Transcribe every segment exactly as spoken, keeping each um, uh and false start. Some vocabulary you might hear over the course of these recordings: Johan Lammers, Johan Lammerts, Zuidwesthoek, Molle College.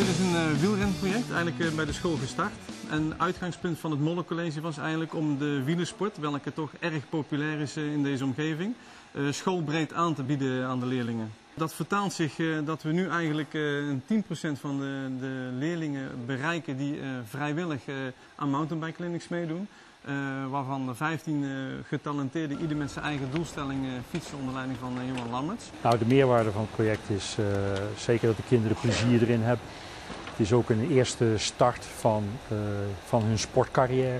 Dit is een uh, wielrenproject, eigenlijk uh, bij de school gestart. En uitgangspunt van het Molle College was eigenlijk om de wielersport, welke toch erg populair is uh, in deze omgeving, uh, schoolbreed aan te bieden aan de leerlingen. Dat vertaalt zich uh, dat we nu eigenlijk uh, tien procent van de, de leerlingen bereiken die uh, vrijwillig uh, aan mountainbike clinics meedoen. Uh, waarvan de vijftien uh, getalenteerden, ieder met zijn eigen doelstelling, uh, fietsen onder leiding van uh, Johan Lammerts. Nou, de meerwaarde van het project is uh, zeker dat de kinderen plezier erin hebben. Het is ook een eerste start van, uh, van hun sportcarrière.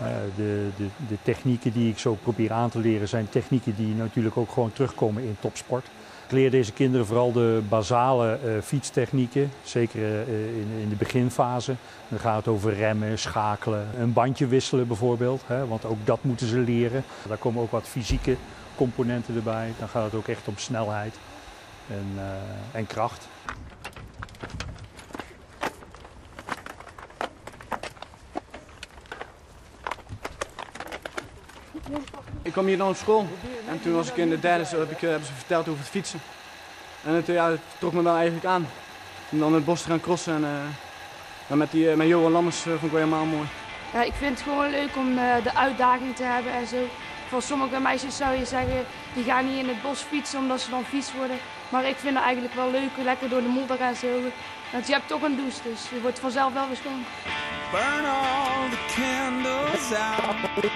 Uh, de, de, de technieken die ik zo probeer aan te leren zijn technieken die natuurlijk ook gewoon terugkomen in topsport. Ik leer deze kinderen vooral de basale uh, fietstechnieken, zeker uh, in, in de beginfase. Dan gaat het over remmen, schakelen, een bandje wisselen bijvoorbeeld, hè, want ook dat moeten ze leren. Daar komen ook wat fysieke componenten erbij. Dan gaat het ook echt om snelheid en, uh, en kracht. Ik kwam hier dan op school en toen was ik in de derde, heb ik, hebben ze verteld over het fietsen. En het, ja, het trok me wel eigenlijk aan om dan het bos te gaan crossen. En, uh, en met, die, met Johan Lammers uh, vond ik wel helemaal mooi. Ja, ik vind het gewoon leuk om uh, de uitdaging te hebben en zo. Voor sommige meisjes zou je zeggen, die gaan niet in het bos fietsen omdat ze dan vies worden. Maar ik vind het eigenlijk wel leuk, lekker door de modder gaan zogen. Want je hebt toch een douche, dus je wordt vanzelf wel weer schoon. Burn all the candles out, make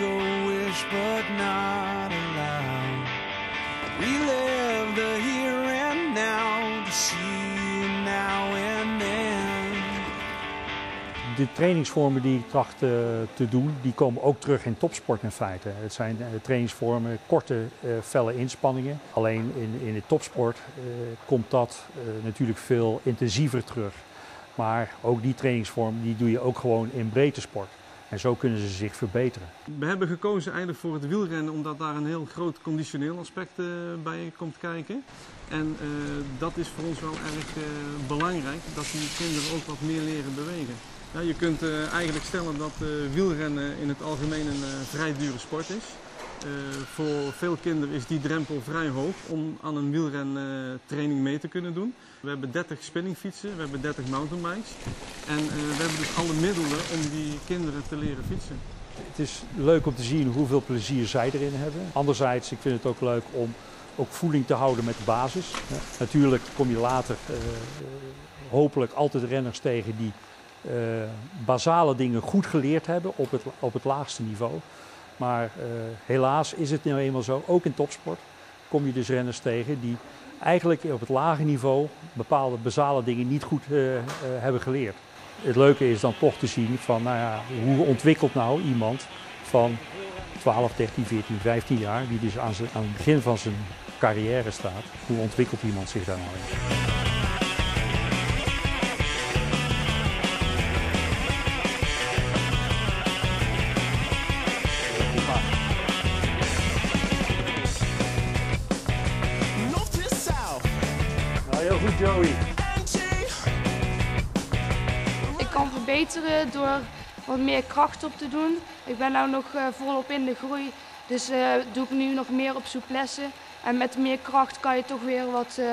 a wish but not allowed. Relive the here and now, to see you now and then. De trainingsvormen die ik tracht uh, te doen, die komen ook terug in topsport in feite. Het zijn uh, trainingsvormen, korte, uh, felle inspanningen. Alleen in, in de topsport uh, komt dat uh, natuurlijk veel intensiever terug. Maar ook die trainingsvorm die doe je ook gewoon in breedte sport. En zo kunnen ze zich verbeteren. We hebben gekozen eigenlijk voor het wielrennen omdat daar een heel groot conditioneel aspect uh, bij komt kijken. En uh, dat is voor ons wel erg uh, belangrijk, dat die kinderen ook wat meer leren bewegen. Ja, je kunt uh, eigenlijk stellen dat uh, wielrennen in het algemeen een uh, vrij dure sport is. Uh, voor veel kinderen is die drempel vrij hoog om aan een wielrentraining uh, mee te kunnen doen. We hebben dertig spinningfietsen, we hebben dertig mountainbikes en uh, we hebben dus alle middelen om die kinderen te leren fietsen. Het is leuk om te zien hoeveel plezier zij erin hebben. Anderzijds, ik vind het ook leuk om ook voeling te houden met de basis. Ja. Natuurlijk kom je later uh, hopelijk altijd renners tegen die uh, basale dingen goed geleerd hebben op het, op het laagste niveau. Maar uh, helaas is het nou eenmaal zo, ook in topsport kom je dus renners tegen die eigenlijk op het lage niveau bepaalde basale dingen niet goed uh, uh, hebben geleerd. Het leuke is dan toch te zien van, nou ja, hoe ontwikkelt nou iemand van twaalf, dertien, veertien, vijftien jaar, die dus aan, zijn, aan het begin van zijn carrière staat, hoe ontwikkelt iemand zich daar nou in? Heel goed, Joey. Ik kan verbeteren door wat meer kracht op te doen. Ik ben nu nog volop in de groei, dus uh, doe ik nu nog meer op souplesse. En met meer kracht kan je toch weer wat, uh,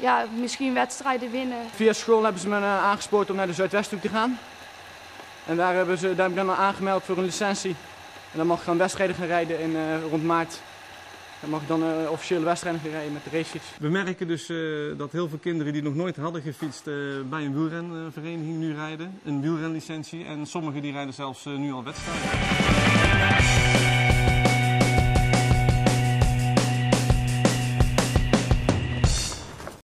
ja, misschien wedstrijden winnen. Via school hebben ze me uh, aangespoord om naar de Zuidwesthoek te gaan. En daar, hebben ze, daar heb ik dan aangemeld voor een licentie. En dan mag ik gaan wedstrijden gaan rijden in, uh, rond maart. Dan mag ik dan uh, officiële wedstrijden rijden met de racefiets. We merken dus uh, dat heel veel kinderen die nog nooit hadden gefietst uh, bij een wielrenvereniging nu rijden. Een wielrenlicentie en sommigen die rijden zelfs uh, nu al wedstrijden.